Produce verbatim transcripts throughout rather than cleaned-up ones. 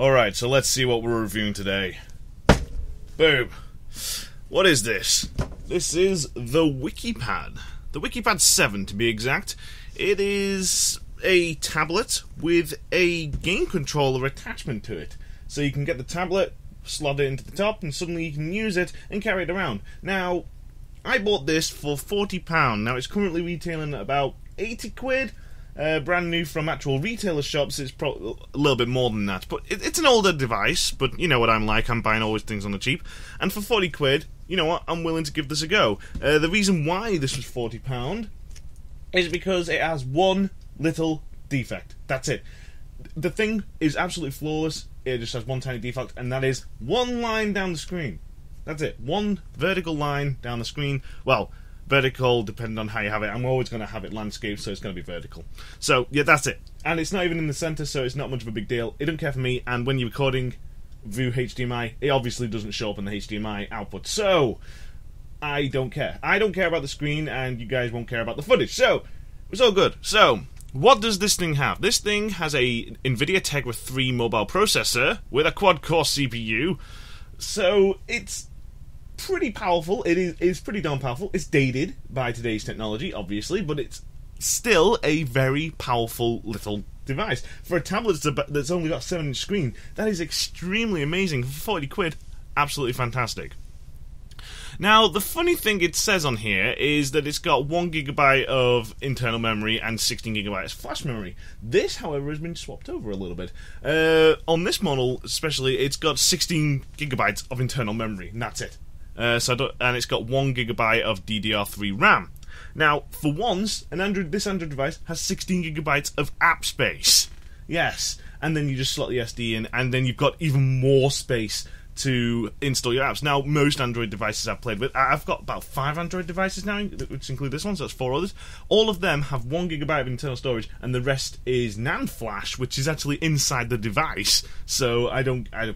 Alright, so let's see what we're reviewing today. Boom. What is this? This is the Wikipad. The Wikipad seven, to be exact. It is a tablet with a game controller attachment to it. So you can get the tablet, slot it into the top, and suddenly you can use it and carry it around. Now, I bought this for forty pounds. Now, it's currently retailing at about eighty quid. Uh, brand new from actual retailer shops, it's probably a little bit more than that. But it, it's an older device, but you know what I'm like, I'm buying always things on the cheap. And for forty quid, you know what, I'm willing to give this a go. Uh, the reason why this was forty pounds is because it has one little defect. That's it. The thing is absolutely flawless, it just has one tiny defect, and that is one line down the screen. That's it. One vertical line down the screen. Well, vertical, depending on how you have it. I'm always going to have it landscaped, so it's going to be vertical. So, yeah, that's it. And it's not even in the centre, so it's not much of a big deal. It doesn't care for me, and when you're recording view H D M I, it obviously doesn't show up in the H D M I output. So, I don't care. I don't care about the screen, and you guys won't care about the footage. So, it's all good. So, what does this thing have? This thing has a NVIDIA Tegra three mobile processor with a quad-core C P U. So, it's pretty powerful. It is it's pretty darn powerful. It's dated by today's technology, obviously, but it's still a very powerful little device. For a tablet that's only got a seven inch screen, that is extremely amazing. For forty quid, absolutely fantastic. Now, the funny thing it says on here is that it's got one gigabyte of internal memory and sixteen gigabytes flash memory. This, however, has been swapped over a little bit. Uh, on this model, especially, it's got sixteen gigabytes of internal memory, and that's it. Uh, so I don't, and it's got one gigabyte of D D R three RAM. Now, for once, an Android, this Android device has sixteen gigabytes of app space. Yes, and then you just slot the S D in, and then you've got even more space to install your apps. Now, most Android devices I've played with, I've got about five Android devices now, which include this one, so that's four others. All of them have one gigabyte of internal storage, and the rest is NAND flash, which is actually inside the device. So I don't, I,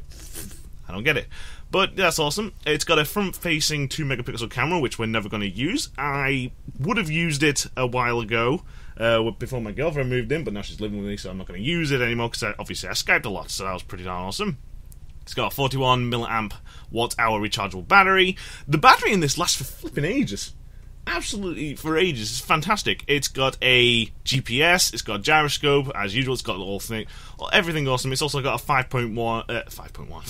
I don't get it. But that's awesome. It's got a front-facing two megapixel camera, which we're never going to use. I would have used it a while ago, uh, before my girlfriend moved in, but now she's living with me, so I'm not going to use it anymore, because obviously I Skyped a lot, so that was pretty darn awesome. It's got a forty-one milliamp watt-hour rechargeable battery. The battery in this lasts for flipping ages. Absolutely for ages. It's fantastic. It's got a G P S, it's got a gyroscope, as usual, it's got the whole thing. Everything awesome. It's also got a five point one... Uh, five point one...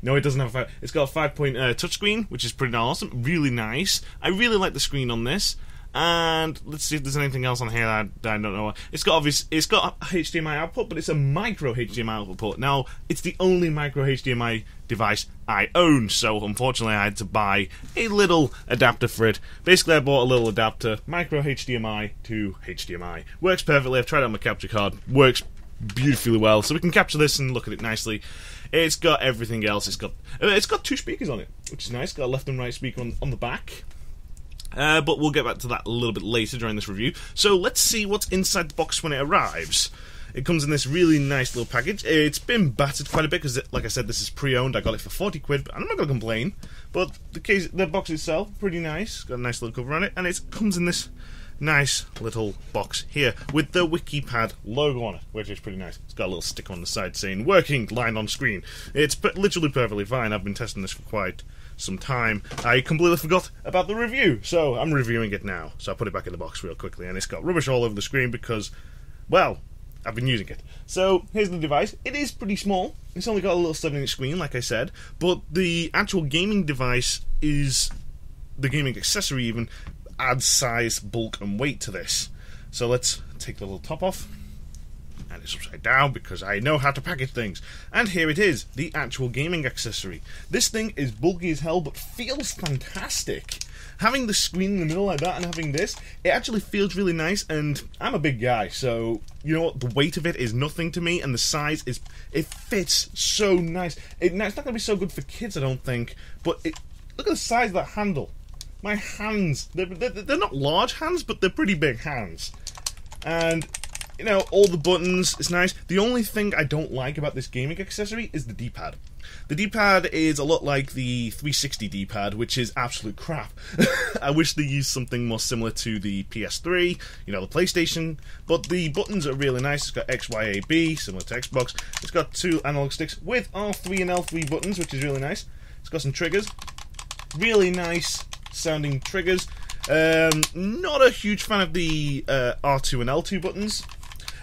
No, it doesn't have a five. It's got a five-point uh, touchscreen, which is pretty awesome. Really nice. I really like the screen on this. And let's see if there's anything else on here that I, that I don't know. It's got obvious. It's got a H D M I output, but it's a micro H D M I output. Now, it's the only micro H D M I device I own, so unfortunately, I had to buy a little adapter for it. Basically, I bought a little adapter, micro H D M I to H D M I. Works perfectly. I've tried it on my capture card. Works beautifully well, so we can capture this and look at it nicely. It's got everything else. It's got it's got two speakers on it, which is nice. It's got a left and right speaker on, on the back. Uh, but we'll get back to that a little bit later during this review. So let's see what's inside the box when it arrives. It comes in this really nice little package. It's been battered quite a bit because, like I said, this is pre-owned. I got it for forty quid, but I'm not going to complain. But the case, the box itself, pretty nice. It's got a nice little cover on it, and it comes in this nice little box here with the Wikipad logo on it, which is pretty nice. It's got a little sticker on the side saying working, line on screen. It's per literally perfectly fine. I've been testing this for quite some time. I completely forgot about the review, so I'm reviewing it now. So I put it back in the box real quickly, and it's got rubbish all over the screen because, well, I've been using it. So here's the device. It is pretty small. It's only got a little seven inch screen, like I said, but the actual gaming device is, the gaming accessory even, add size, bulk, and weight to this. So let's take the little top off, and it's upside down because I know how to package things. And here it is, the actual gaming accessory. This thing is bulky as hell, but feels fantastic. Having the screen in the middle like that and having this, it actually feels really nice, and I'm a big guy, so you know what, the weight of it is nothing to me, and the size is, it fits so nice. It, now, it's not going to be so good for kids, I don't think, but it, look at the size of that handle. My hands, they're, they're, they're not large hands, but they're pretty big hands. And you know, all the buttons, it's nice. The only thing I don't like about this gaming accessory is the D-pad. The D-pad is a lot like the three sixty D-pad, which is absolute crap. I wish they used something more similar to the P S three, you know, the PlayStation, but the buttons are really nice. It's got X, Y, A, B, similar to Xbox. It's got two analog sticks with R three and L three buttons, which is really nice. It's got some triggers, really nice sounding triggers. Um, not a huge fan of the uh, R two and L two buttons.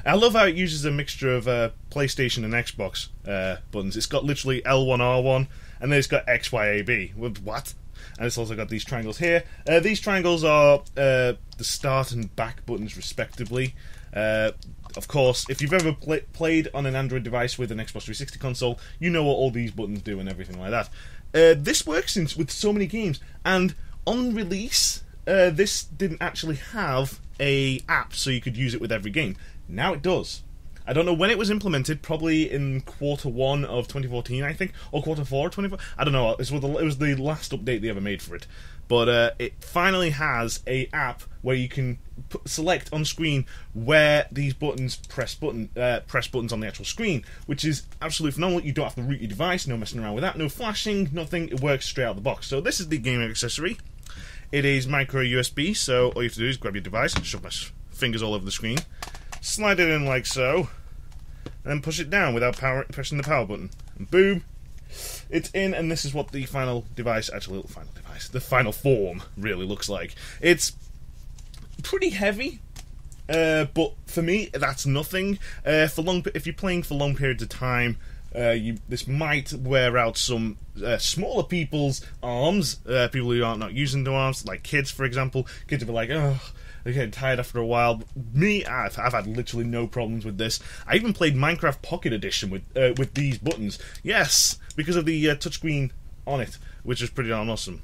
I love how it uses a mixture of uh, PlayStation and Xbox uh, buttons. It's got literally L one, R one, and then it's got X, Y, A, B. What? And it's also got these triangles here. Uh, these triangles are uh, the start and back buttons, respectively. Uh, of course, if you've ever pl played on an Android device with an Xbox three sixty console, you know what all these buttons do and everything like that. Uh, this works in, with so many games, and on release, Uh, this didn't actually have a app so you could use it with every game. Now it does. I don't know when it was implemented, probably in quarter one of twenty fourteen, I think, or quarter four of twenty fourteen. I don't know, it was the last update they ever made for it. But uh, it finally has a app where you can p select on screen where these buttons press button uh, press buttons on the actual screen, which is absolutely phenomenal. You don't have to root your device, no messing around with that, no flashing, nothing. It works straight out of the box. So this is the gaming accessory. It is micro U S B, so all you have to do is grab your device, shove my fingers all over the screen, slide it in like so, and then push it down without power, pressing the power button. And boom, it's in, and this is what the final device, actually, the final device, the final form really looks like. It's pretty heavy, uh, but for me, that's nothing. Uh, for long, if you're playing for long periods of time, Uh, you, this might wear out some uh, smaller people's arms, uh, people who aren't not using their arms, like kids, for example. Kids will be like, oh, they're getting tired after a while. But me, I've, I've had literally no problems with this. I even played Minecraft Pocket Edition with uh, with these buttons. Yes, because of the uh, touchscreen on it, which is pretty darn awesome.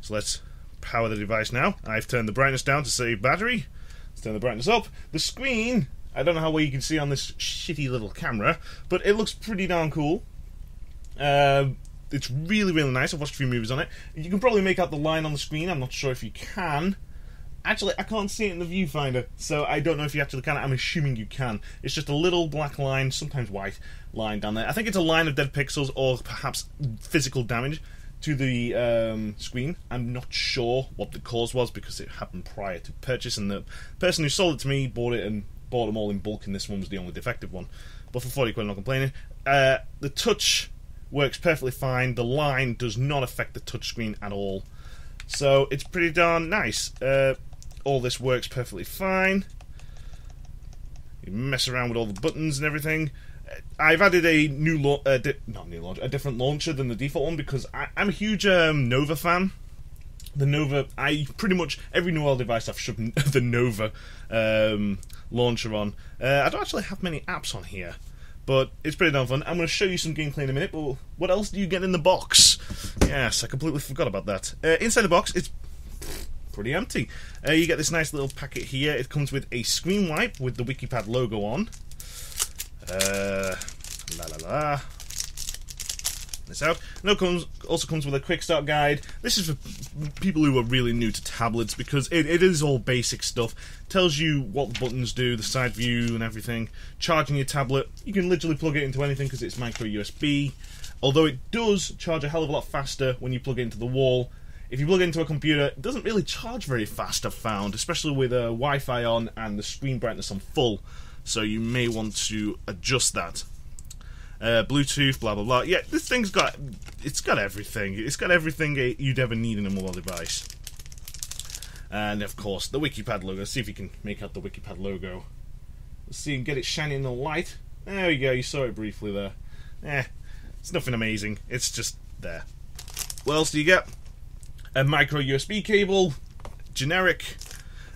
So let's power the device now. I've turned the brightness down to save battery. Let's turn the brightness up. The screen, I don't know how well you can see on this shitty little camera, but it looks pretty darn cool. Uh, it's really, really nice. I've watched a few movies on it. You can probably make out the line on the screen. I'm not sure if you can. Actually, I can't see it in the viewfinder, so I don't know if you actually can. I'm assuming you can. It's just a little black line, sometimes white line down there. I think it's a line of dead pixels or perhaps physical damage to the um, screen. I'm not sure what the cause was because it happened prior to purchase, and the person who sold it to me bought it and bought them all in bulk, and this one was the only defective one. But for forty quid, I'm not complaining. Uh, the touch works perfectly fine. The line does not affect the touchscreen at all. So it's pretty darn nice. Uh, all this works perfectly fine. You mess around with all the buttons and everything. I've added a new launch, uh, not new launch, a different launcher than the default one because I I'm a huge um, Nova fan. The Nova, I pretty much every Noel device I've shoved the Nova um, launcher on. Uh, I don't actually have many apps on here, but it's pretty darn fun. I'm going to show you some gameplay in a minute, but what else do you get in the box? Yes, I completely forgot about that. Uh, inside the box, it's pretty empty. Uh, you get this nice little packet here. It comes with a screen wipe with the Wikipad logo on. Uh, la la la. This out. And it comes, also comes with a quick start guide. This is for people who are really new to tablets because it, it is all basic stuff. It tells you what the buttons do, the side view and everything. Charging your tablet, you can literally plug it into anything because it's micro U S B. Although it does charge a hell of a lot faster when you plug it into the wall. If you plug it into a computer, it doesn't really charge very fast, I've found, especially with uh, Wi-Fi on and the screen brightness on full. So you may want to adjust that. Uh, Bluetooth, blah blah blah. Yeah, this thing's got, it's got everything. It's got everything you'd ever need in a mobile device. And of course, the Wikipad logo. Let's see if you can make out the Wikipad logo. Let's see and get it shiny in the light. There we go. You saw it briefly there. Eh, it's nothing amazing. It's just there. What else do you get? A micro U S B cable, generic,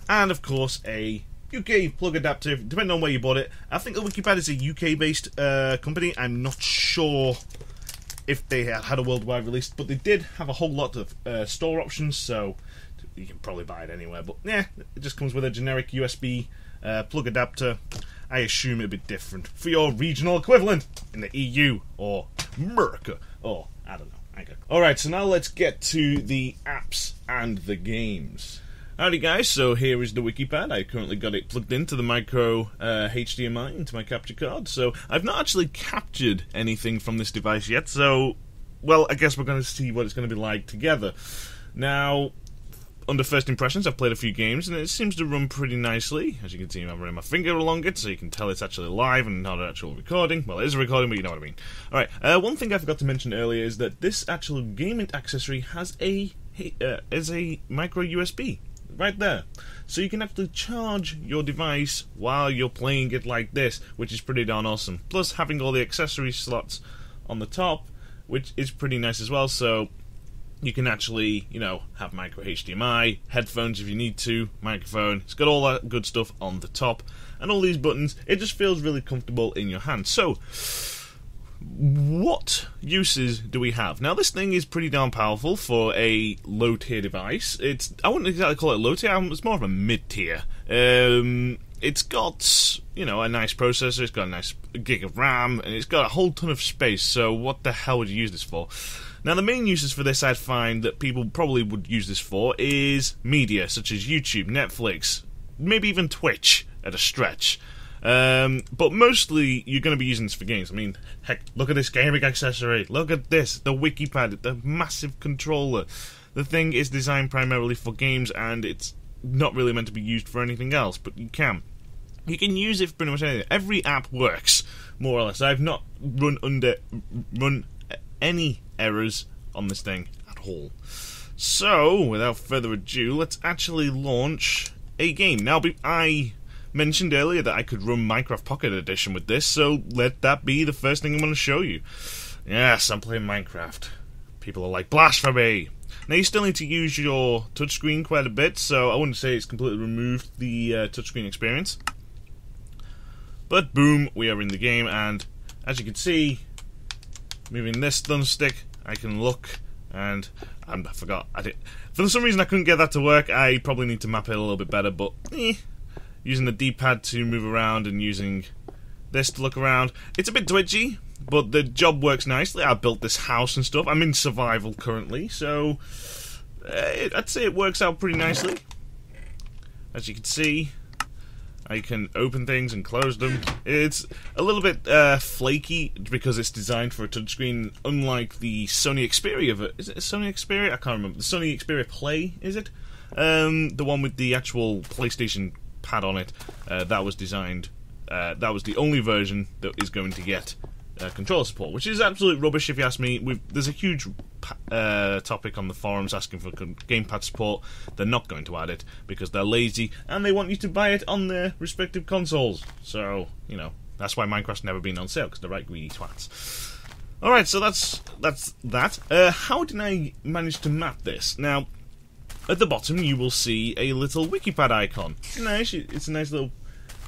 and of course a U K plug adapter, depending on where you bought it. I think the Wikipad is a U K-based uh, company. I'm not sure if they had a worldwide release, but they did have a whole lot of uh, store options, so you can probably buy it anywhere. But yeah, it just comes with a generic U S B uh, plug adapter. I assume it'd be different for your regional equivalent in the E U or America, or I don't know. I got... All right, so now let's get to the apps and the games. Alrighty guys, so here is the Wikipad. I currently got it plugged into the micro uh, H D M I, into my capture card, so I've not actually captured anything from this device yet, so, well, I guess we're going to see what it's going to be like together. Now, under first impressions, I've played a few games, and it seems to run pretty nicely. As you can see, I'm running my finger along it, so you can tell it's actually live and not an actual recording. Well, it is a recording, but you know what I mean. Alright, uh, one thing I forgot to mention earlier is that this actual gaming accessory has a, uh, is a micro U S B. Right there. So you can actually charge your device while you're playing it like this, which is pretty darn awesome. Plus having all the accessory slots on the top, which is pretty nice as well, so you can actually, you know, have micro H D M I, headphones if you need to, microphone. It's got all that good stuff on the top. And all these buttons, it just feels really comfortable in your hand. So, what uses do we have? Now, this thing is pretty darn powerful for a low-tier device. It's I wouldn't exactly call it low-tier, it's more of a mid-tier. Um, it's got, you know, a nice processor, it's got a nice gig of RAM, and it's got a whole ton of space, so what the hell would you use this for? Now, the main uses for this I'd find that people probably would use this for is media, such as YouTube, Netflix, maybe even Twitch at a stretch. Um, but mostly, you're going to be using this for games. I mean, heck, look at this gaming accessory. Look at this, the Wikipad, the massive controller. The thing is designed primarily for games, and it's not really meant to be used for anything else, but you can. You can use it for pretty much anything. Every app works, more or less. I've not run under run any errors on this thing at all. So, without further ado, let's actually launch a game. Now, I... mentioned earlier that I could run Minecraft Pocket Edition with this, so let that be the first thing I'm going to show you. Yes, I'm playing Minecraft. People are like, blasphemy! Now, you still need to use your touchscreen quite a bit, so I wouldn't say it's completely removed the uh, touchscreen experience. But boom, we are in the game, and as you can see, moving this thumbstick, I can look, and um, I forgot. I did, for some reason, I couldn't get that to work. I probably need to map it a little bit better, but eh. Using the D-pad to move around and using this to look around. It's a bit twitchy, but the job works nicely. I built this house and stuff. I'm in survival currently, so uh, I'd say it works out pretty nicely. As you can see, I can open things and close them. It's a little bit uh, flaky because it's designed for a touchscreen, unlike the Sony Xperia. Is it a Sony Xperia? I can't remember. The Sony Xperia Play, is it? Um, the one with the actual PlayStation pad on it, uh, that was designed, uh, that was the only version that is going to get uh, controller support, which is absolute rubbish if you ask me. We've, there's a huge uh, topic on the forums asking for gamepad support. They're not going to add it because they're lazy and they want you to buy it on their respective consoles. So, you know, that's why Minecraft's never been on sale, because they're right greedy twats. Alright, so that's, that's that. Uh, how did I manage to map this? Now, at the bottom, you will see a little Wikipad icon. It's nice. It's a nice little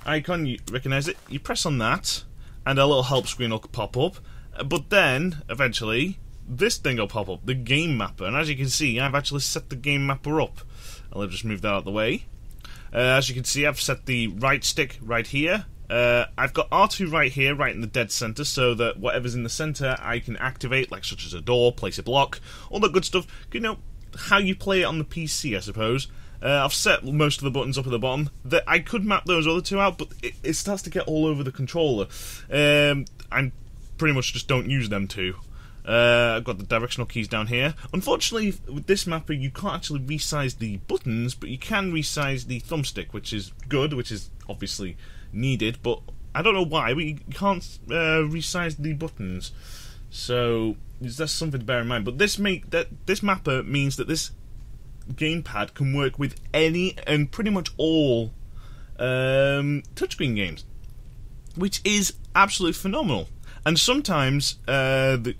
icon. You recognise it. You press on that, and a little help screen will pop up. But then, eventually, this thing will pop up, the game mapper. And as you can see, I've actually set the game mapper up. I'll just move that out of the way. Uh, as you can see, I've set the right stick right here. Uh, I've got R two right here, right in the dead centre, so that whatever's in the centre, I can activate, like such as a door, place a block, all that good stuff. You know, how you play it on the P C, I suppose. Uh, I've set most of the buttons up at the bottom. That I could map those other two out, but it, it starts to get all over the controller. Um, I pretty much just don't use them two. Uh, I've got the directional keys down here. Unfortunately, with this mapper, you can't actually resize the buttons, but you can resize the thumbstick, which is good, which is obviously needed, but I don't know why, but you can't uh, resize the buttons. So that's something to bear in mind. But this make that this mapper means that this gamepad can work with any and pretty much all um, touchscreen games, which is absolutely phenomenal. And sometimes uh, the,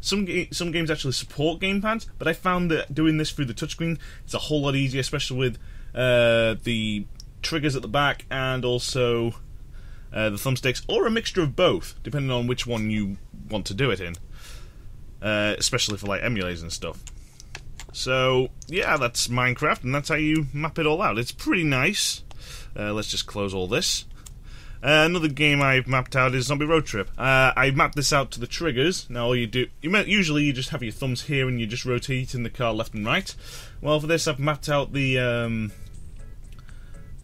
some ga some games actually support gamepads, but I found that doing this through the touchscreen is a whole lot easier, especially with uh, the triggers at the back and also uh, the thumbsticks, or a mixture of both, depending on which one you want to do it in. Uh, especially for like emulators and stuff. So yeah, that's Minecraft, and that's how you map it all out. It's pretty nice. Uh, let's just close all this. Uh, another game I've mapped out is Zombie Road Trip. Uh, I mapped this out to the triggers. Now all you do, you usually you just have your thumbs here and you just rotate in the car left and right. Well, for this I've mapped out the um,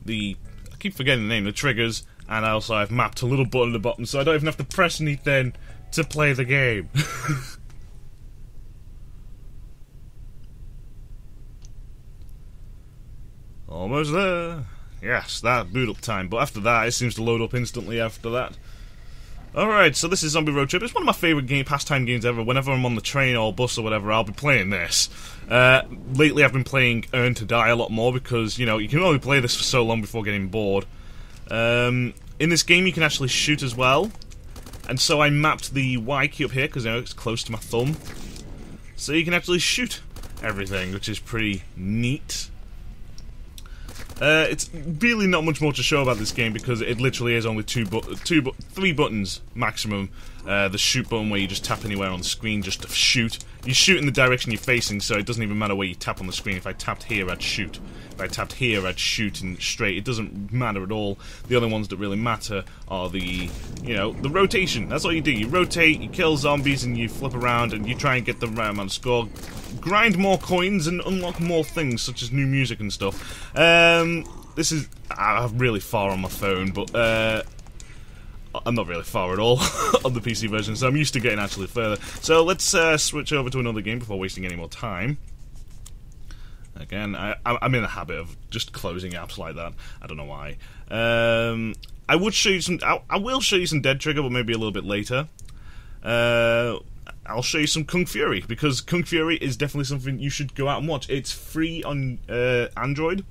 the, I keep forgetting the name, the triggers, and I also have mapped a little button at the bottom, so I don't even have to press anything to play the game. Almost there. Yes, that boot up time, but after that it seems to load up instantly after that. Alright, so this is Zombie Road Trip. It's one of my favourite game, pastime games ever. Whenever I'm on the train or bus or whatever, I'll be playing this. Uh, lately I've been playing Earn to Die a lot more because, you know, you can only play this for so long before getting bored. Um, in this game you can actually shoot as well. And so I mapped the Y key up here because, you know, it's close to my thumb. So you can actually shoot everything, which is pretty neat. Uh, it's really not much more to show about this game because it literally is only two, bu two bu three buttons maximum. Uh, the shoot button where you just tap anywhere on the screen just to shoot. You shoot in the direction you're facing, so it doesn't even matter where you tap on the screen. If I tapped here, I'd shoot. If I tapped here, I'd shoot and straight. It doesn't matter at all. The only ones that really matter are the, you know, the rotation. That's all you do. You rotate, you kill zombies, and you flip around, and you try and get the right amount of score. Grind more coins and unlock more things, such as new music and stuff. Um, this is... I'm really far on my phone, but... Uh, I'm not really far at all on the P C version, so I'm used to getting actually further. So let's uh, switch over to another game before wasting any more time. Again, I, I'm in the habit of just closing apps like that. I don't know why. Um, I would show you some. I, I will show you some Dead Trigger, but maybe a little bit later. Uh, I'll show you some Kung Fury because Kung Fury is definitely something you should go out and watch. It's free on uh, Android.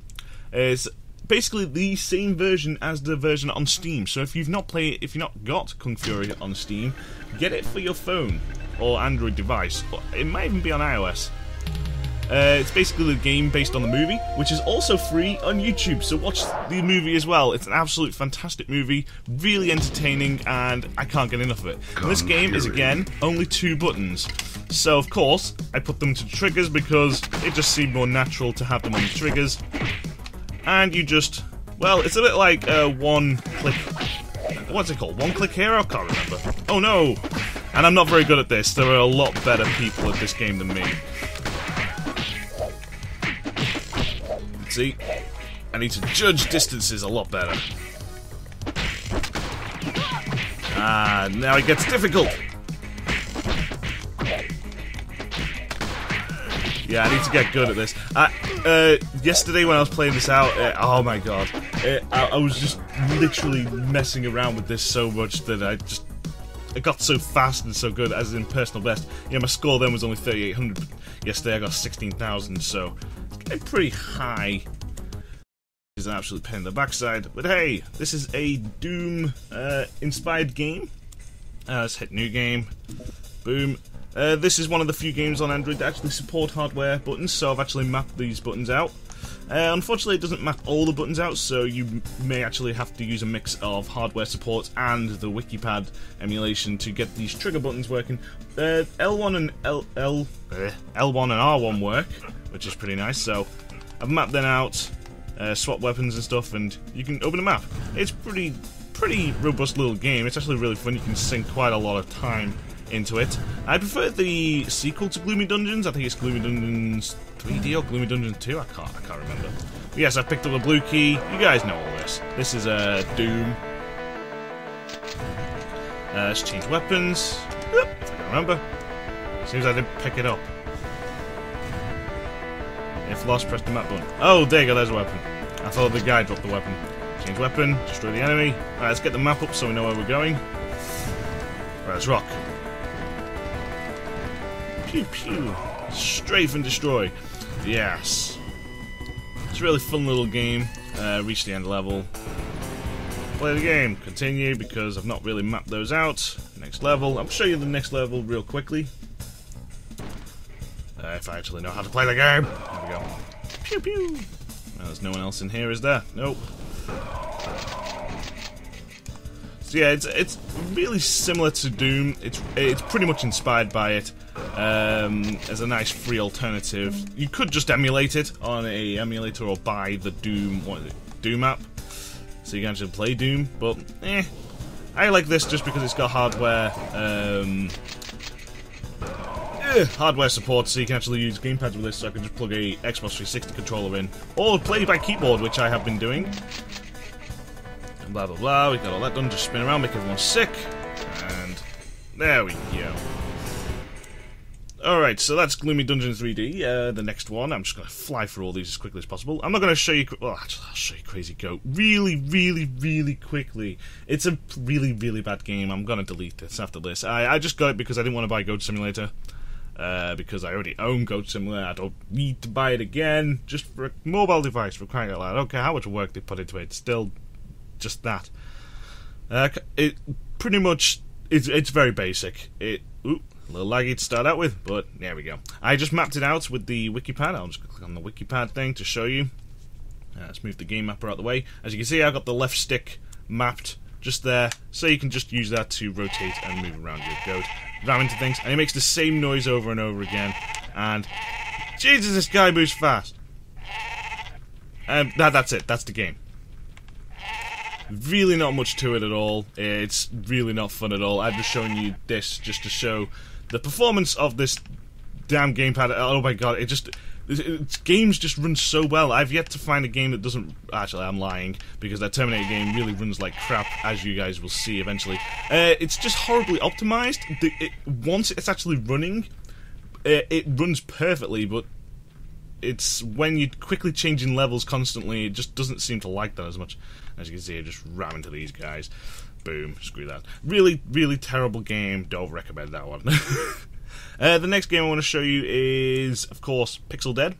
It's basically the same version as the version on Steam. So if you've not played, if you've not got Kung Fury on Steam, get it for your phone or Android device. It might even be on iOS. Uh, it's basically the game based on the movie, which is also free on YouTube. So watch the movie as well. It's an absolute fantastic movie, really entertaining, and I can't get enough of it. And this game is again only two buttons. So of course I put them to triggers because it just seemed more natural to have them on the triggers. And you just, well, it's a bit like uh, one click, what's it called? One click hero? I can't remember. Oh no! And I'm not very good at this. There are a lot better people at this game than me. See? I need to judge distances a lot better. Ah, now it gets difficult! Yeah, I need to get good at this. I, uh, yesterday when I was playing this out, uh, oh my god, uh, I, I was just literally messing around with this so much that I just, I got so fast and so good, as in personal best. Yeah, my score then was only thirty-eight hundred. Yesterday I got sixteen thousand, so it's getting pretty high. It's an absolute pain in the backside, but hey, this is a Doom uh, inspired game. Uh, let's hit new game. Boom. Uh, this is one of the few games on Android that actually support hardware buttons, so I've actually mapped these buttons out. Uh, unfortunately, it doesn't map all the buttons out, so you may actually have to use a mix of hardware support and the Wikipad emulation to get these trigger buttons working. Uh, L one and L, L, uh, L one and R one work, which is pretty nice, so I've mapped them out, uh, swap weapons and stuff, and you can open the map. It's pretty, pretty robust little game. It's actually really fun. You can sink quite a lot of time into it. I prefer the sequel to Gloomy Dungeons. I think it's Gloomy Dungeons three D or Gloomy Dungeons two. I can't. I can't remember. But yes, I picked up the blue key. You guys know all this. This is a uh, Doom. Uh, let's change weapons. Oop, I can't remember. Seems I didn't pick it up. If lost, press the map button. Oh, there you go. There's a weapon. I thought the guy dropped the weapon. Change weapon. Destroy the enemy. All right, let's get the map up so we know where we're going. All right, let's rock. Pew pew. Strafe and destroy. Yes. It's a really fun little game. Uh, reach the end level. Play the game. Continue because I've not really mapped those out. Next level. I'll show you the next level real quickly. Uh, if I actually know how to play the game. There we go. Pew pew. Well, there's no one else in here, is there? Nope. So yeah, it's it's really similar to Doom. It's it's pretty much inspired by it. Um, as a nice free alternative, you could just emulate it on a emulator or buy the Doom what is it, Doom app, so you can actually play Doom. But eh, I like this just because it's got hardware. Um, eh, hardware support, so you can actually use gamepads with this, so I can just plug a Xbox three sixty controller in. Or play by keyboard, which I have been doing. And blah blah blah, we got all that done, just spin around, make everyone sick. And there we go. Alright, so that's Gloomy Dungeons three D, uh, the next one. I'm just going to fly through all these as quickly as possible. I'm not going to show you... Well, actually, I'll show you Crazy Goat really, really, really quickly. It's a really, really bad game. I'm going to delete this after this. I, I just got it because I didn't want to buy Goat Simulator. Uh, because I already own Goat Simulator. I don't need to buy it again. Just for a mobile device, for crying out loud. I don't care how much work they put into it. It's still just that. Uh, it pretty much... It's, it's very basic. It... Ooh. A little laggy to start out with, but there we go. I just mapped it out with the Wikipad. I'll just click on the Wikipad thing to show you. Uh, let's move the game mapper out of the way. As you can see, I've got the left stick mapped just there, so you can just use that to rotate and move around your goat, ram into things, and it makes the same noise over and over again. And Jesus, this guy moves fast. And um, that, that's it. That's the game. Really not much to it at all. It's really not fun at all. I've just shown you this just to show the performance of this damn gamepad. Oh my god, it just... It's, it's, games just run so well. I've yet to find a game that doesn't... Actually, I'm lying, because that Terminator game really runs like crap, as you guys will see eventually. Uh, it's just horribly optimized. The, it, once it's actually running, it, it runs perfectly, but it's when you're quickly changing levels constantly, it just doesn't seem to like that as much. As you can see, I just ram into these guys. Boom, screw that. Really, really terrible game. Don't recommend that one. uh, the next game I want to show you is, of course, Pixel Dead.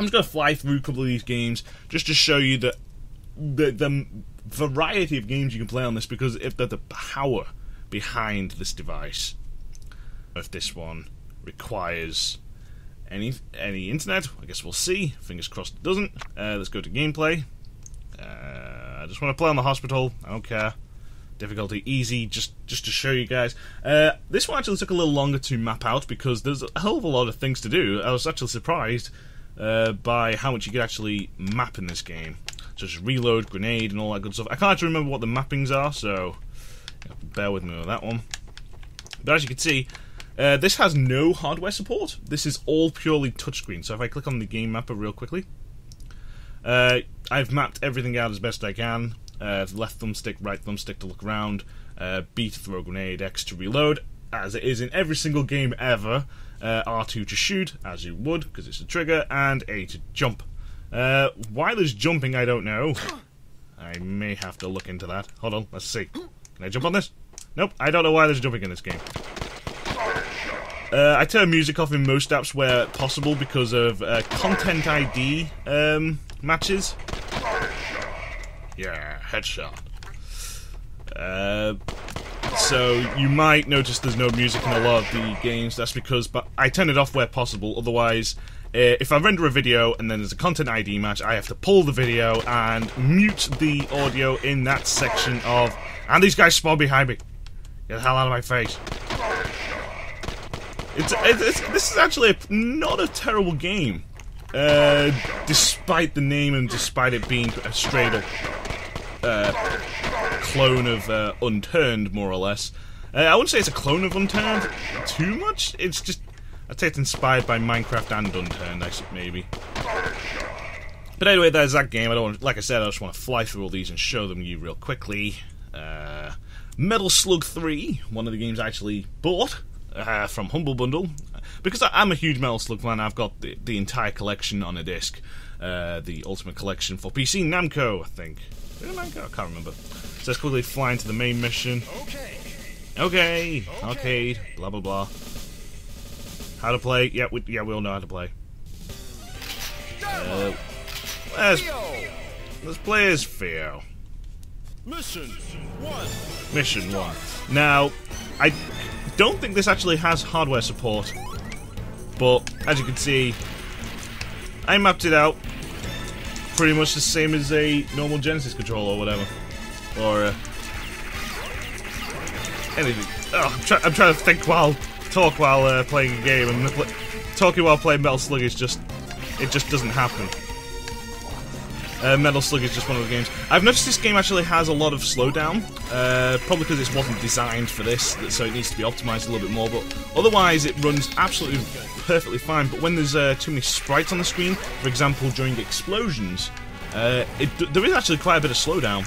I'm just going to fly through a couple of these games just to show you the, the, the variety of games you can play on this, because if the, the power behind this device, if this one requires any, any internet, I guess we'll see. Fingers crossed it doesn't. Uh, let's go to gameplay. Uh, I just want to play on the hospital. I don't care. Difficulty easy, just just to show you guys. Uh, this one actually took a little longer to map out because there's a hell of a lot of things to do. I was actually surprised uh, by how much you could actually map in this game. Just reload, grenade, and all that good stuff. I can't actually remember what the mappings are, so bear with me on that one. But as you can see, uh, this has no hardware support. This is all purely touchscreen. So if I click on the game mapper real quickly... Uh, I've mapped everything out as best I can. Uh, left thumbstick, right thumbstick to look around, uh, B to throw a grenade, X to reload, as it is in every single game ever, uh, R two to shoot, as you would, because it's a trigger, and A to jump. Uh, why there's jumping, I don't know. I may have to look into that. Hold on, let's see. Can I jump on this? Nope, I don't know why there's jumping in this game. Uh, I turn music off in most apps where possible because of uh, content I D um, matches. Yeah, headshot. Uh, so you might notice there's no music in a lot of the games. That's because, but I turn it off where possible. Otherwise, uh, if I render a video and then there's a content I D match, I have to pull the video and mute the audio in that section of. And these guys spawn behind me. Get the hell out of my face. It's, it's, this is actually a, not a terrible game, uh, despite the name and despite it being a straight up uh, clone of uh, Unturned, more or less. Uh, I wouldn't say it's a clone of Unturned too much. It's just, I'd say it's inspired by Minecraft and Unturned, I guess, maybe. But anyway, there's that game. I don't want, like I said, I just want to fly through all these and show them you real quickly. Uh, Metal Slug three, one of the games I actually bought. Uh, from Humble Bundle, because I, I'm a huge Metal Slug fan. I've got the, the entire collection on a disc, uh, the Ultimate Collection for P C Namco, I think. Is it Namco? I can't remember. So let's quickly fly into the main mission. Okay. Okay. Okay. Arcade. Blah blah blah. How to play? Yeah, we yeah we all know how to play. Uh, let's let's play as Theo. Mission one. Mission one. Now, I. Don't think this actually has hardware support, but as you can see, I mapped it out pretty much the same as a normal Genesis controller or whatever, or uh, anything. Oh, I'm, try I'm trying to think while talk while uh, playing a game, and pl talking while playing Metal Slug is just it just doesn't happen. Uh, Metal Slug is just one of the games. I've noticed this game actually has a lot of slowdown, uh, probably because it wasn't designed for this, so it needs to be optimised a little bit more, but otherwise it runs absolutely perfectly fine. But when there's uh, too many sprites on the screen, for example during explosions, uh, it, there is actually quite a bit of slowdown.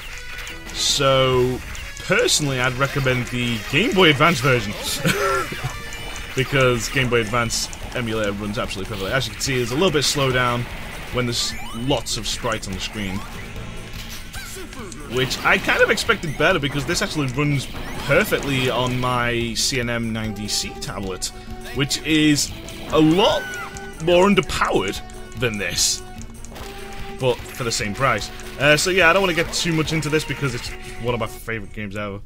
So, personally I'd recommend the Game Boy Advance version, because Game Boy Advance emulator runs absolutely perfectly. As you can see, there's a little bit of slowdown when there's lots of sprites on the screen, which I kind of expected better, because this actually runs perfectly on my C N M ninety C tablet, which is a lot more underpowered than this, but for the same price. Uh, so yeah, I don't want to get too much into this because it's one of my favourite games ever.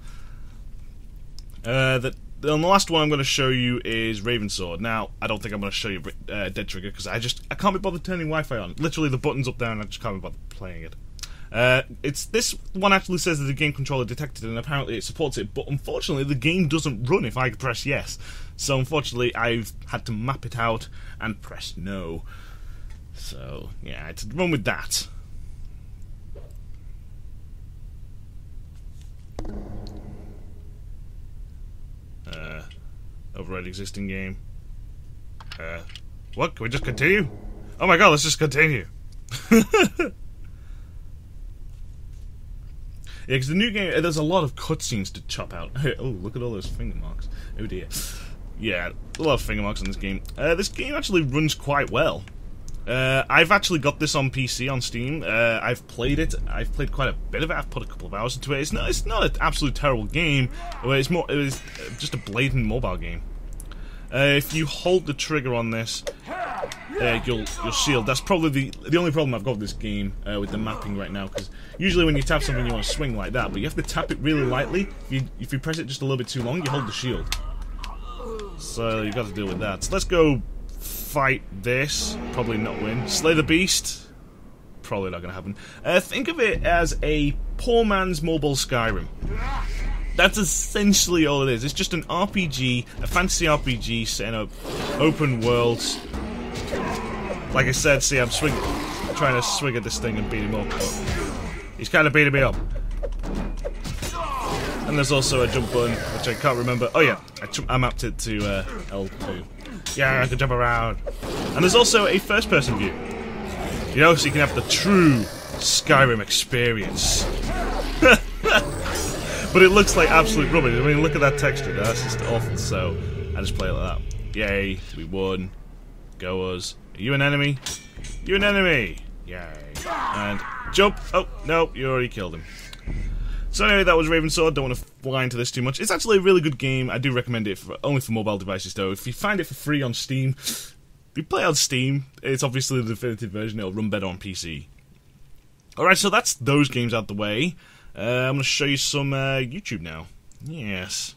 Uh, the, the last one I'm going to show you is Ravensword. Now, I don't think I'm going to show you uh, Dead Trigger because I just I can't be bothered turning Wi-Fi on. Literally, the button's up there and I just can't be bothered playing it. Uh, it's this one actually says that the game controller detected and apparently it supports it, but unfortunately the game doesn't run if I press yes. So unfortunately I've had to map it out and press no. So yeah, I had to run with that. Uh, override existing game. Uh, what? Can we just continue? Oh my god, let's just continue. Yeah, because the new game, there's a lot of cutscenes to chop out. Oh, look at all those finger marks. Oh dear. Yeah, a lot of finger marks in this game. Uh, this game actually runs quite well. Uh, I've actually got this on P C, on Steam. Uh, I've played it. I've played quite a bit of it. I've put a couple of hours into it. It's not, it's not an absolute terrible game. It's more, it's just a blatant mobile game. Uh, if you hold the trigger on this, uh, you'll you'll shield. That's probably the the only problem I've got with this game, uh, with the mapping right now, because usually when you tap something you want to swing like that, but you have to tap it really lightly. If you, if you press it just a little bit too long, you hold the shield. So you've got to deal with that. So let's go fight this. Probably not win. Slay the beast. Probably not going to happen. Uh, think of it as a poor man's mobile Skyrim. That's essentially all it is. It's just an R P G, a fantasy R P G set in an open world. Like I said, see, I'm swing trying to swing at this thing and beat him up. He's kind of beating me up. And there's also a jump button, which I can't remember. Oh yeah, I I'm mapped it to uh, L two. Yeah, I can jump around. And there's also a first-person view. You know, so you can have the true Skyrim experience. But it looks like absolute rubbish. I mean, look at that texture. That's just awful. So, I just play it like that. Yay, we won. Go us. Are you an enemy? You're an enemy! Yay. And jump. Oh, no, you already killed him. So anyway, that was Ravensword. Don't want to fly into this too much. It's actually a really good game. I do recommend it, for, only for mobile devices though. If you find it for free on Steam, if you play on Steam, it's obviously the definitive version. It'll run better on P C. Alright, so that's those games out the way. Uh, I'm going to show you some uh, YouTube now. Yes.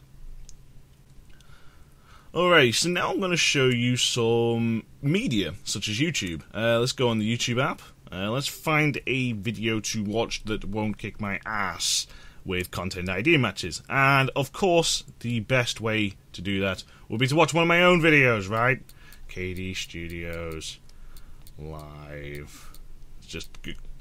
Alright, so now I'm going to show you some media, such as YouTube. Uh, let's go on the YouTube app. Uh, let's find a video to watch that won't kick my ass with content idea matches. And, of course, the best way to do that will be to watch one of my own videos, right? K D Studios Live. It's just...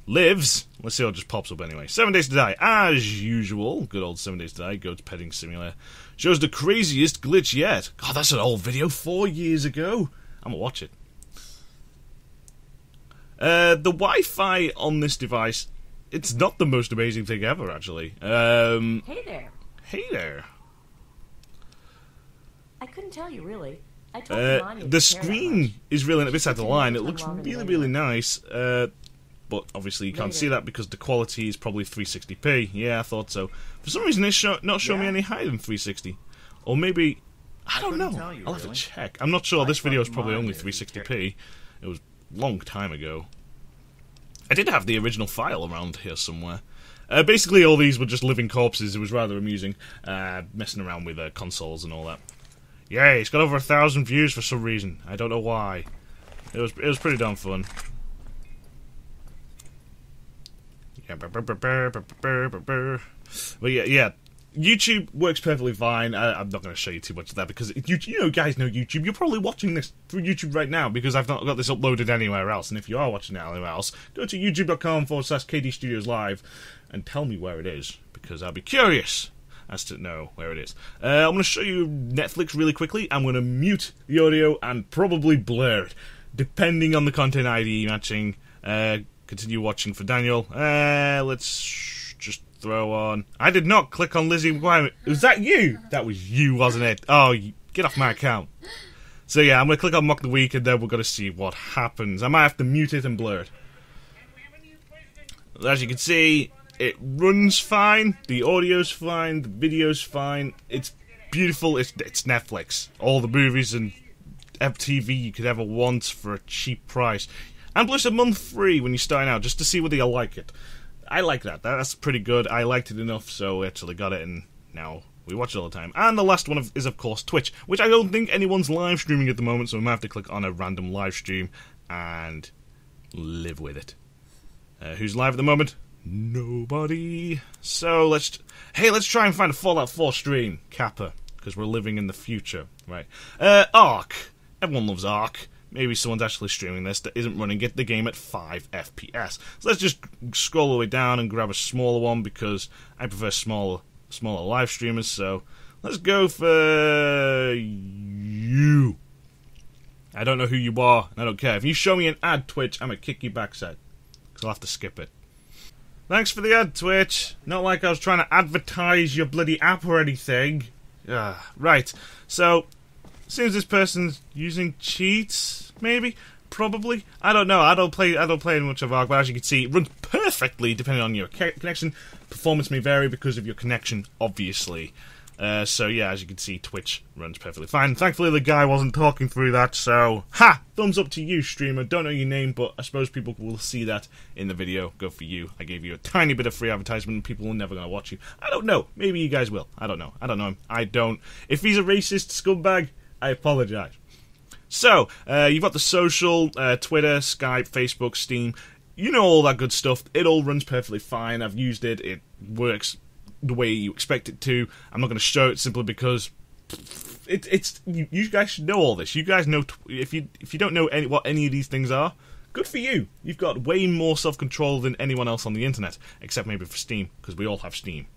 Lives. Let's see what just pops up anyway. Seven Days to Die, as usual. Good old Seven Days to Die. Goat's Petting Simulator. Shows the craziest glitch yet. God, that's an old video. Four years ago. I'm gonna watch it. Uh, the Wi-Fi on this device, it's not the most amazing thing ever, actually. Um, hey there. Hey there. I couldn't tell you, really. I told uh, you the screen is really beside the line. It looks really, really nice. Uh... But obviously you can't see that because the quality is probably three sixty p. Yeah, I thought so. For some reason, it's show, not showing yeah. me any higher than three sixty. Or maybe... I, I don't know. You, I'll have really. to check. I'm not sure. I this video is probably only three sixty p. It was a long time ago. I did have the original file around here somewhere. Uh, basically, all these were just living corpses. It was rather amusing. Uh, messing around with uh, consoles and all that. Yay, it's got over a thousand views for some reason. I don't know why. It was, it was pretty damn fun. But yeah, yeah, YouTube works perfectly fine. I, I'm not going to show you too much of that because you, you know, guys know YouTube. You're probably watching this through YouTube right now because I've not got this uploaded anywhere else. And if you are watching it anywhere else, go to youtube.com forward slash KD Studios Live and tell me where it is because I'll be curious as to know where it is. Uh, I'm going to show you Netflix really quickly. I'm going to mute the audio and probably blur it depending on the content I D matching. Uh, continue watching for Daniel. Uh, let's just throw on. I did not click on Lizzie McGuire. Was that you? That was you, wasn't it? Oh, get off my account. So yeah, I'm going to click on Mock the Week and then we're going to see what happens. I might have to mute it and blur it. As you can see, it runs fine. The audio's fine. The video's fine. It's beautiful. It's, it's Netflix. All the movies and T V you could ever want for a cheap price. And plus a month free when you're starting out, just to see whether you like it. I like that. That's pretty good. I liked it enough, so we actually got it, and now we watch it all the time. And the last one is, of course, Twitch, which I don't think anyone's live streaming at the moment, so we might have to click on a random live stream and live with it. Uh, who's live at the moment? Nobody. So let's... Hey, let's try and find a Fallout four stream, Kappa, because we're living in the future, right? Uh, Ark. Everyone loves Ark. Maybe someone's actually streaming this that isn't running it, the game at five F P S. So let's just scroll all the way down and grab a smaller one because I prefer smaller, smaller live streamers. So let's go for you. I don't know who you are, and I don't care. If you show me an ad, Twitch, I'm going to kick your backside because I'll have to skip it. Thanks for the ad, Twitch. Not like I was trying to advertise your bloody app or anything. Uh, right, so... seems this person's using cheats, maybe, probably. I don't know. I don't play. I don't play much of Ark, but as you can see, it runs perfectly depending on your connection. Performance may vary because of your connection, obviously. Uh, so yeah, as you can see, Twitch runs perfectly fine. Thankfully, the guy wasn't talking through that. So ha! Thumbs up to you, streamer. Don't know your name, but I suppose people will see that in the video. Good for you. I gave you a tiny bit of free advertisement and people are never going to watch you. I don't know. Maybe you guys will. I don't know. I don't know him. I don't. If he's a racist scumbag, I apologise. So, uh, you've got the social, uh, Twitter, Skype, Facebook, Steam, you know, all that good stuff. It all runs perfectly fine. I've used it. It works the way you expect it to. I'm not going to show it simply because it, it's you, you guys should know all this. You guys know, if you if you don't know any, what any of these things are, good for you. You've got way more self-control than anyone else on the internet, except maybe for Steam, because we all have Steam.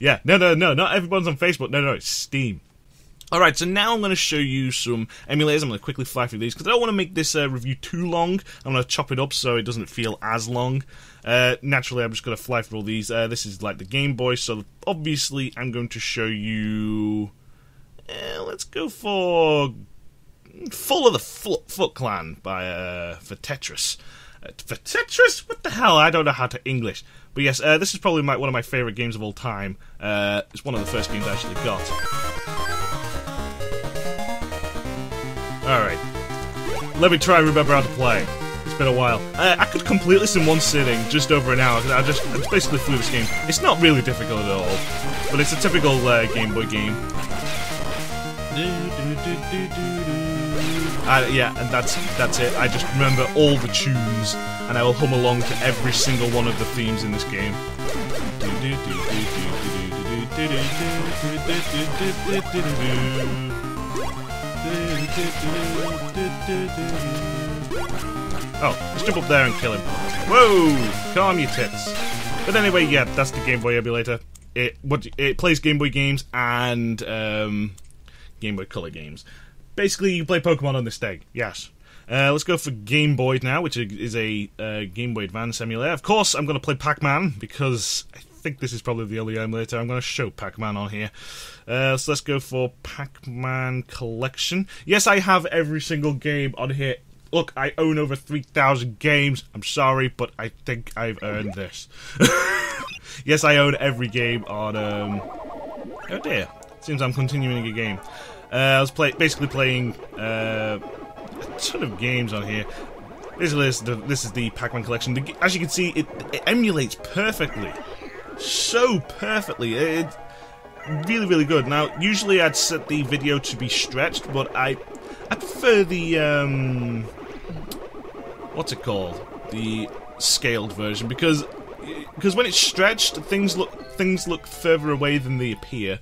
Yeah, no, no, no, not everyone's on Facebook. No, no, it's Steam. Alright, so now I'm going to show you some emulators. I'm going to quickly fly through these because I don't want to make this uh, review too long. I'm going to chop it up so it doesn't feel as long. Uh, naturally, I'm just going to fly through all these. Uh, this is like the Game Boy, so obviously I'm going to show you... Uh, let's go for... Full of the Foot Clan by uh, for Tetris. Uh, for Tetris? What the hell? I don't know how to English. But yes, uh, this is probably my, one of my favourite games of all time. Uh, it's one of the first games I actually got. Alright, let me try and remember how to play. It's been a while. Uh, I could complete this in one sitting, just over an hour, because I just I basically flew this game. It's not really difficult at all, but it's a typical uh, Game Boy game. Uh, yeah, and that's that's it. I just remember all the tunes, and I will hum along to every single one of the themes in this game. Oh, let's jump up there and kill him. Whoa! Calm your tits. But anyway, yeah, that's the Game Boy emulator. It what it plays Game Boy games and um, Game Boy Color games. Basically, you play Pokemon on this thing. Yes. Uh, let's go for Game Boy now, which is a uh, Game Boy Advance emulator. Of course, I'm going to play Pac-Man because I think this is probably the only emulator I'm going to show Pac-Man on here. Uh, so let's go for Pac-Man Collection. Yes, I have every single game on here. Look, I own over three thousand games. I'm sorry, but I think I've earned this. Yes, I own every game on... Um... Oh dear. Seems I'm continuing a game. Uh, I was play basically playing... Uh... a ton of games on here. Basically, this is the, this is the Pac-Man Collection. The, as you can see, it, it emulates perfectly. So perfectly. It, it's really, really good. Now, usually I'd set the video to be stretched, but I I prefer the... Um, what's it called? The scaled version, because because when it's stretched, things look things look further away than they appear.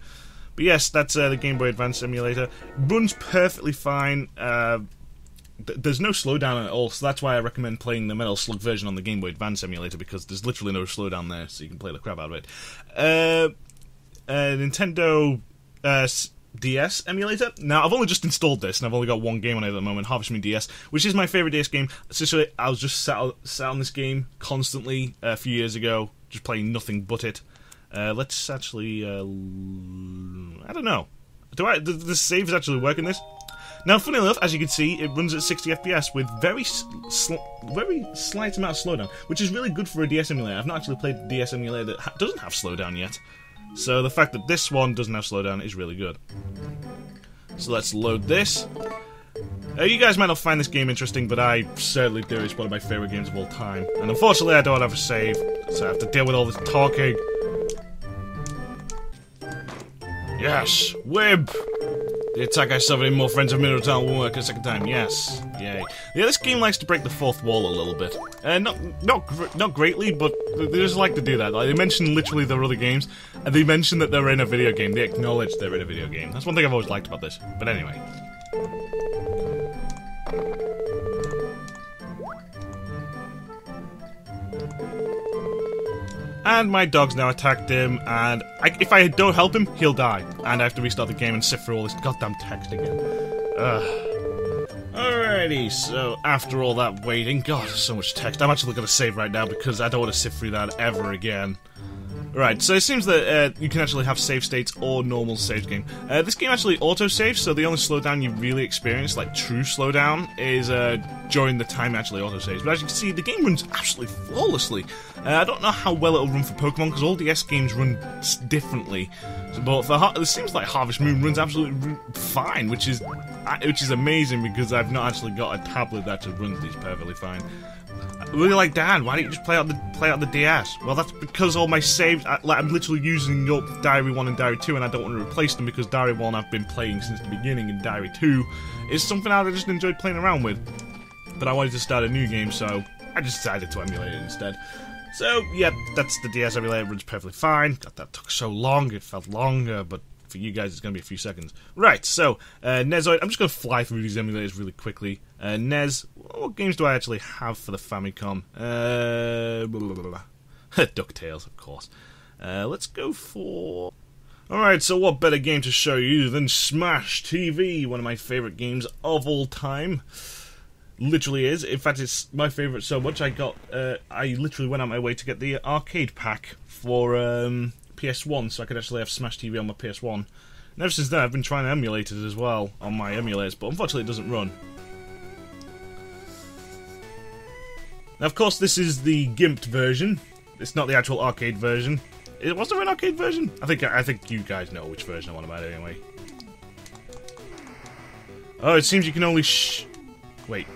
But yes, that's uh, the Game Boy Advance emulator. Runs perfectly fine. Uh, th there's no slowdown at all, so that's why I recommend playing the Metal Slug version on the Game Boy Advance emulator, because there's literally no slowdown there, so you can play the crap out of it. Uh, uh, Nintendo uh, D S emulator. Now, I've only just installed this, and I've only got one game on it at the moment, Harvest Moon D S, which is my favourite D S game. Essentially, I was just sat, sat on this game constantly uh, a few years ago, just playing nothing but it. Uh, let's actually, uh, I don't know, do I, the, the saves actually work in this? Now, funny enough, as you can see, it runs at sixty F P S with very sl very slight amount of slowdown, which is really good for a D S emulator. I've not actually played a D S emulator that ha doesn't have slowdown yet, so the fact that this one doesn't have slowdown is really good. So let's load this. Uh, you guys might not find this game interesting, but I certainly do. It's one of my favourite games of all time, and unfortunately I don't have a save, so I have to deal with all this talking. Yes! Web! The attack I suffered in More Friends of Mineral Town won't work a second time. Yes. Yay. Yeah, this game likes to break the fourth wall a little bit. Uh, not not gr not greatly, but they just like to do that. Like, they mention literally their other games, and they mention that they're in a video game. They acknowledge they're in a video game. That's one thing I've always liked about this. But anyway. And my dog's now attacked him, and I, if I don't help him, he'll die. And I have to restart the game and sift through all this goddamn text again. Ugh. Alrighty, so after all that waiting, god, so much text. I'm actually going to save right now because I don't want to sift through that ever again. Right, so it seems that uh, you can actually have save states or normal save game. Uh, this game actually auto-saves, so the only slowdown you really experience, like true slowdown, is uh, during the time it actually auto-saves. But as you can see, the game runs absolutely flawlessly. Uh, I don't know how well it'll run for Pokemon, because all D S games run differently. So, but for Har it seems like Harvest Moon runs absolutely fine, which is which is amazing, because I've not actually got a tablet that just runs these perfectly fine. Really, like, Dan, why don't you just play out the play out the D S? Well, that's because all my saves, I, like, I'm literally using up Diary one and Diary two, and I don't want to replace them because Diary one I've been playing since the beginning, and Diary two is something I just enjoyed playing around with. But I wanted to start a new game, so I just decided to emulate it instead. So, yeah, that's the D S emulator. It runs perfectly fine. God, that took so long. It felt longer, but for you guys, it's going to be a few seconds. Right, so, uh, Nezoid, I'm just going to fly through these emulators really quickly. Uh, Nez, what games do I actually have for the Famicom? Uh, blah, blah, blah, blah. DuckTales, of course. Uh, let's go for... Alright, so what better game to show you than Smash T V, one of my favourite games of all time. Literally is. In fact, it's my favourite so much, I got... Uh, I literally went out my way to get the arcade pack for... Um, P S one, so I could actually have Smash T V on my P S one. And ever since then, I've been trying to emulate it as well on my emulators, but unfortunately it doesn't run. Now, of course, this is the gimped version. It's not the actual arcade version. Was there an arcade version? I think I think you guys know which version I want about anyway. Oh, it seems you can only sh... Wait.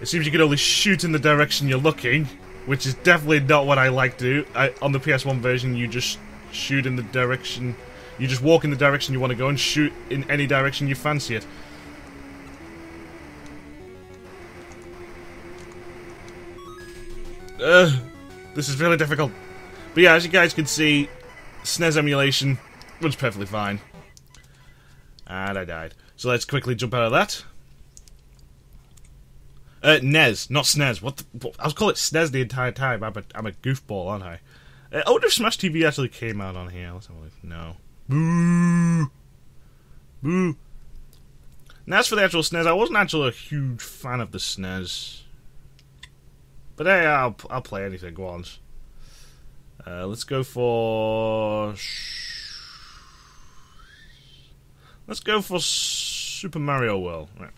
It seems you can only shoot in the direction you're looking. Which is definitely not what I like to do. I, on the P S one version, you just shoot in the direction... You just walk in the direction you want to go and shoot in any direction you fancy it. Ugh, this is really difficult. But yeah, as you guys can see, S N E S emulation runs perfectly fine. And I died. So let's quickly jump out of that. Uh, N E S, not S N E S. What? The, I was calling it S N E S the entire time. I'm a, I'm a goofball, aren't I? Uh, I wonder if Smash T V actually came out on here. Let's have a look. No. Boo! Boo! Now, as for the actual S N E S, I wasn't actually a huge fan of the S N E S. But hey, I'll, I'll play anything once. Uh, let's go for... Let's go for Super Mario World. Right.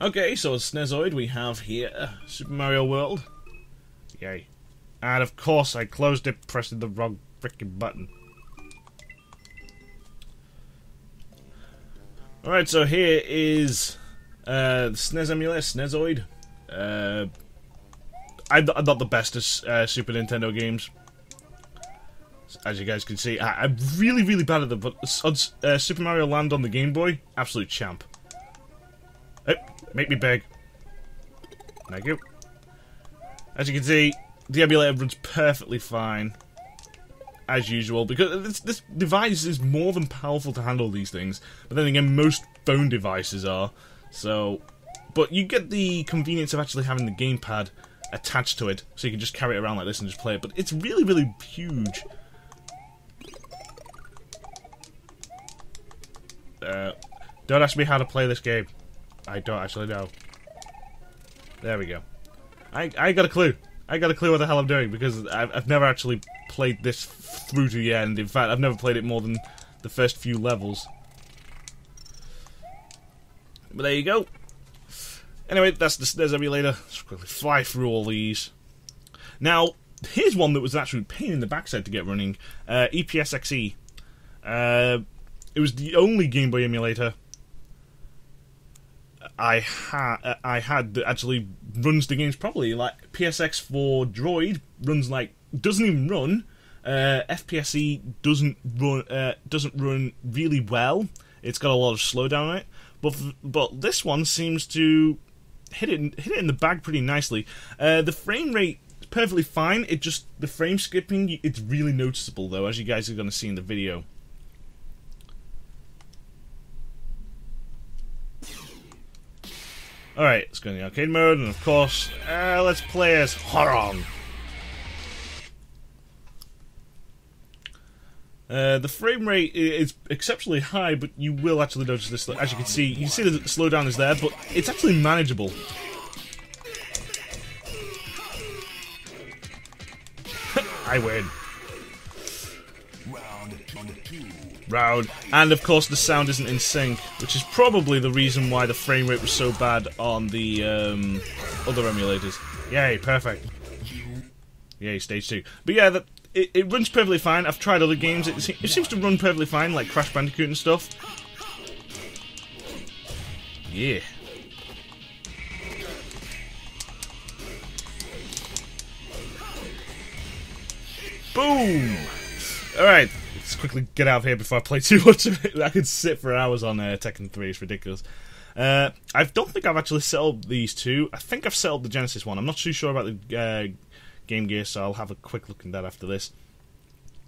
Okay, so as Snezoid we have here Super Mario World. Yay. And of course I closed it pressing the wrong frickin' button. Alright, so here is uh, the S N E S emulator, Snezoid. Uh, I'm, I'm not the best at uh, Super Nintendo games. As you guys can see, I, I'm really, really bad at them, but uh, Super Mario Land on the Game Boy, absolute champ. Make me beg. Thank you. As you can see, the emulator runs perfectly fine, as usual, because this, this device is more than powerful to handle these things, but then again, most phone devices are, so... But you get the convenience of actually having the gamepad attached to it, so you can just carry it around like this and just play it, but it's really, really huge. Uh, don't ask me how to play this game. I don't actually know. There we go. I, I got a clue. I got a clue what the hell I'm doing, because I've, I've never actually played this through to the end. In fact, I've never played it more than the first few levels. But there you go. Anyway, that's the S N E S emulator. Let's quickly fly through all these. Now, here's one that was an absolute pain in the backside to get running. Uh, E P S X E. Uh, it was the only Game Boy emulator I had I had that actually runs the games properly. Like P S X for Droid runs like doesn't even run. Uh, F P S E doesn't run uh, doesn't run really well. It's got a lot of slowdown on it. But but this one seems to hit it hit it in the bag pretty nicely. Uh, the frame rate is perfectly fine. It just the frame skipping it's really noticeable though, as you guys are going to see in the video. Alright, let's go in the arcade mode, and of course, uh, let's play as Horon. Uh, the frame rate is exceptionally high, but you will actually notice this. As you can see, you can see the slowdown is there, but it's actually manageable. I win. Round, and of course the sound isn't in sync, which is probably the reason why the frame rate was so bad on the um, other emulators. Yay, perfect. Yay, stage two. But yeah, that, it, it runs perfectly fine. I've tried other games, it, it seems to run perfectly fine, like Crash Bandicoot and stuff. Yeah. Boom! Alright. Let's quickly get out of here before I play too much of it. I could sit for hours on uh, Tekken three, it's ridiculous. Uh, I don't think I've actually set up these two. I think I've set up the Genesis one. I'm not too sure about the uh, Game Gear, so I'll have a quick look at that after this.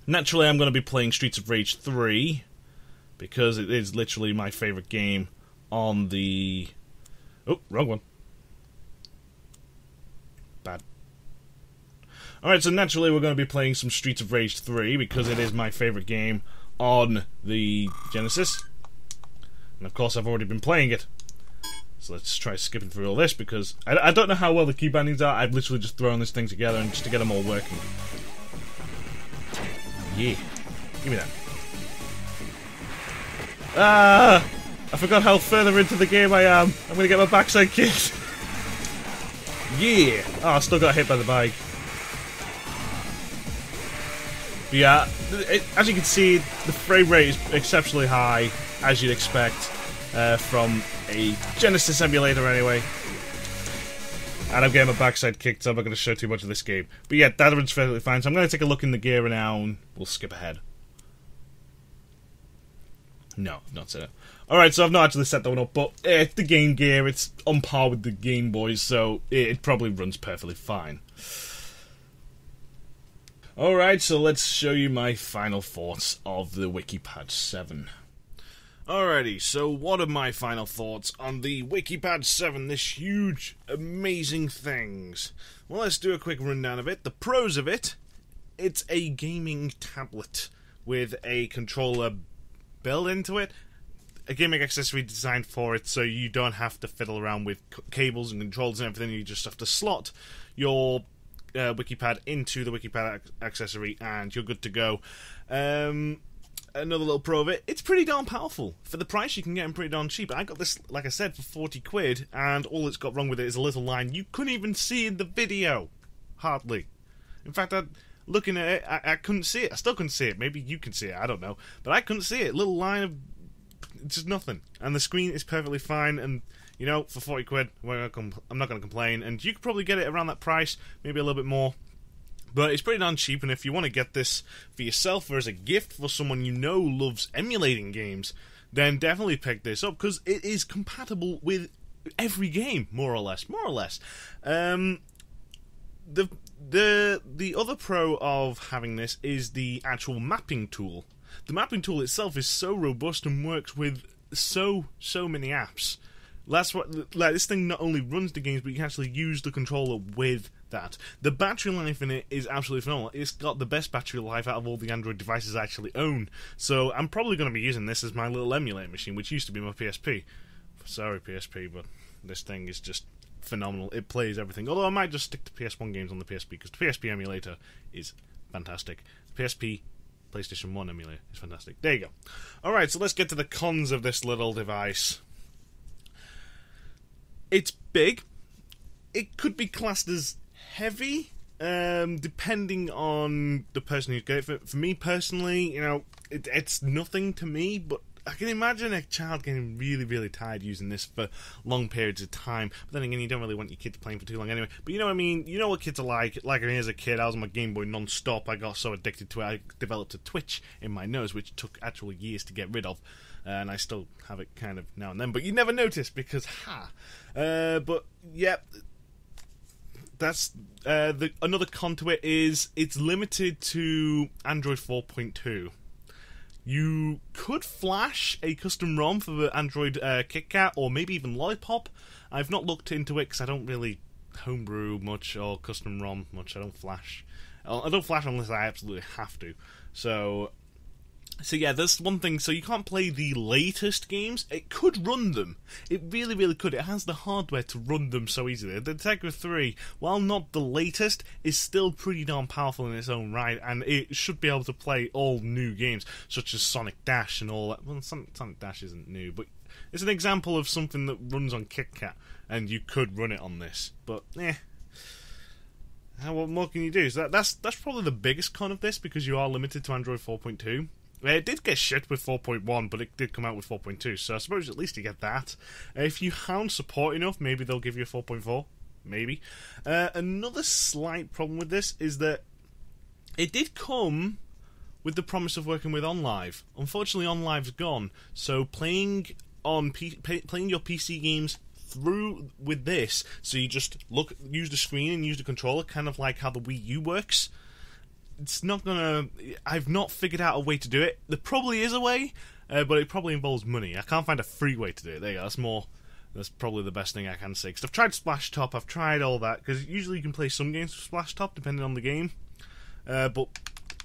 Naturally, I'm going to be playing Streets of Rage three, because it is literally my favourite game on the... Oh, wrong one. Bad. Alright, so naturally we're going to be playing some Streets of Rage three, because it is my favourite game on the Genesis. And of course I've already been playing it. So let's try skipping through all this, because I, I don't know how well the key bindings are. I've literally just thrown this thing together and just to get them all working. Yeah. Give me that. Ah! I forgot how further into the game I am. I'm going to get my backside kicked. Yeah! Oh, I still got hit by the bike. But yeah, it, as you can see, the frame rate is exceptionally high, as you'd expect uh, from a Genesis emulator anyway. And I'm getting my backside kicked, so I'm not going to show too much of this game. But yeah, that one's perfectly fine, so I'm going to take a look in the gear now, and we'll skip ahead. No, I've not set it. Alright, so I've not actually set that one up, but it's the Game Gear, it's on par with the Game Boys, so it probably runs perfectly fine. Alright, so let's show you my final thoughts of the Wikipad seven. Alrighty, so what are my final thoughts on the Wikipad seven, this huge, amazing things? Well, let's do a quick rundown of it. The pros of it, it's a gaming tablet with a controller built into it, a gaming accessory designed for it so you don't have to fiddle around with cables and controls and everything, you just have to slot your... Uh, Wikipad into the Wikipad accessory and you're good to go. Um, another little pro of it, it's pretty darn powerful. For the price you can get them pretty darn cheap. I got this, like I said, for forty quid and all it's got wrong with it is a little line you couldn't even see in the video. Hardly. In fact, I, looking at it, I, I couldn't see it. I still couldn't see it. Maybe you can see it, I don't know. But I couldn't see it. Little line of just nothing. And the screen is perfectly fine and you know, for forty quid, we're gonna I'm not going to complain, and you could probably get it around that price, maybe a little bit more, but it's pretty darn cheap, and if you want to get this for yourself or as a gift for someone you know loves emulating games, then definitely pick this up, because it is compatible with every game, more or less, more or less. Um, the the the other pro of having this is the actual mapping tool. The mapping tool itself is so robust and works with so so many apps. That's what, like, this thing not only runs the games, but you can actually use the controller with that. The battery life in it is absolutely phenomenal. It's got the best battery life out of all the Android devices I actually own. So I'm probably going to be using this as my little emulator machine, which used to be my P S P. Sorry, P S P, but this thing is just phenomenal. It plays everything. Although I might just stick to P S one games on the P S P, because the P S P emulator is fantastic. The P S P PlayStation one emulator is fantastic. There you go. Alright, so let's get to the cons of this little device. It's big. It could be classed as heavy, um, depending on the person who's getting it. For, for me personally, you know, it, it's nothing to me, but I can imagine a child getting really, really tired using this for long periods of time. But then again, you don't really want your kids playing for too long anyway. But you know what I mean? You know what kids are like. Like, I mean, as a kid, I was on my Game Boy non-stop. I got so addicted to it, I developed a twitch in my nose, which took actual years to get rid of. Uh, and I still have it kind of now and then. But you never notice, because, ha! Uh, but, yep. Yeah, that's uh, the, another con to it is it's limited to Android four point two. You could flash a custom ROM for the Android uh, KitKat, or maybe even Lollipop. I've not looked into it because I don't really homebrew much or custom ROM much. I don't flash. I don't flash unless I absolutely have to. So, so yeah, that's one thing. So you can't play the latest games. It could run them. It really, really could. It has the hardware to run them so easily. The Tegra three, while not the latest, is still pretty darn powerful in its own right, and it should be able to play all new games, such as Sonic Dash and all that. Well, Sonic, Sonic Dash isn't new, but it's an example of something that runs on KitKat, and you could run it on this. But, eh. What more can you do? So that, that's, that's probably the biggest con of this, because you are limited to Android four point two. It did get shit with four point one, but it did come out with four point two, so I suppose at least you get that. If you hound support enough, maybe they'll give you a four point four. Maybe. Uh, another slight problem with this is that it did come with the promise of working with OnLive. Unfortunately, OnLive's gone, so playing on P pay, playing your P C games through with this, so you just look, use the screen and use the controller, kind of like how the Wii U works. It's not gonna. I've not figured out a way to do it. There probably is a way, uh, but it probably involves money. I can't find a free way to do it. There you go. That's more. That's probably the best thing I can say. Because I've tried Splashtop. I've tried all that. Because usually you can play some games with Splashtop depending on the game. Uh, but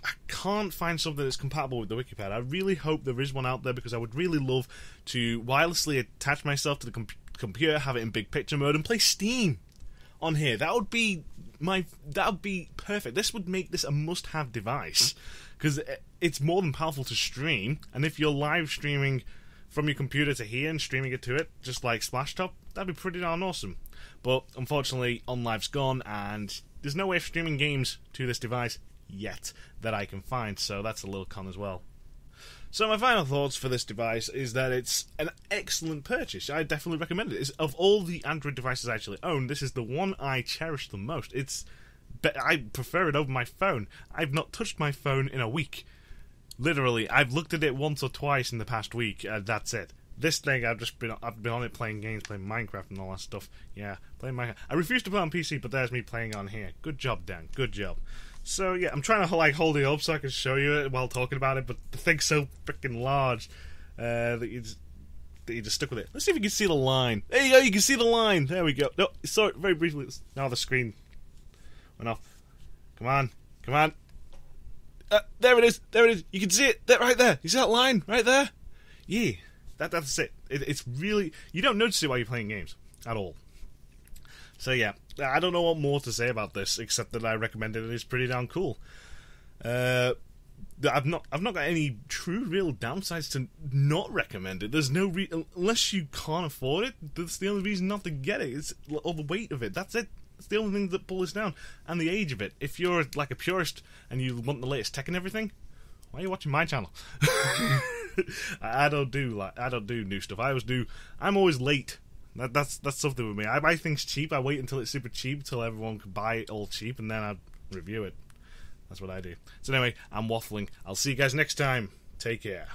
I can't find something that's compatible with the Wikipad. I really hope there is one out there, because I would really love to wirelessly attach myself to the com computer, have it in big picture mode, and play Steam on here. That would be. My that would be perfect. This would make this a must-have device, because it's more than powerful to stream. And if you're live streaming from your computer to here and streaming it to it, just like Splashtop, that'd be pretty darn awesome. But unfortunately, OnLive's gone, and there's no way of streaming games to this device yet that I can find. So that's a little con as well. So my final thoughts for this device is that it's an excellent purchase. I definitely recommend it. It's, of all the Android devices I actually own, this is the one I cherish the most. It's, I prefer it over my phone. I've not touched my phone in a week. Literally, I've looked at it once or twice in the past week, and that's it. This thing, I've just been, I've been on it playing games, playing Minecraft and all that stuff. Yeah, playing Minecraft. I refuse to play on P C, but there's me playing on here. Good job, Dan. Good job. So yeah, I'm trying to like hold it up so I can show you it while talking about it, but the thing's so freaking large uh, that you just that you just stuck with it. Let's see if you can see the line. There you go, you can see the line. There we go. No, saw it very briefly. Now the screen went off. Come on, come on. Uh, there it is. There it is. You can see it. That right there. You see that line right there? Yeah, that that's it. it. It's really, you don't notice it while you're playing games at all. So yeah, I don't know what more to say about this except that I recommend it. It's pretty damn cool. Uh, I've not, I've not got any true real downsides to not recommend it. There's no re unless you can't afford it. That's the only reason not to get it. It's all the weight of it. That's it. It's the only thing that pulls us down, and the age of it. If you're like a purist and you want the latest tech and everything, why are you watching my channel? I don't do like I don't do new stuff. I always do. I'm always late. That, that's that's something with me. I buy things cheap. I wait until it's super cheap, until everyone can buy it all cheap, and then I review it. That's what I do. So anyway, I'm waffling. I'll see you guys next time. Take care.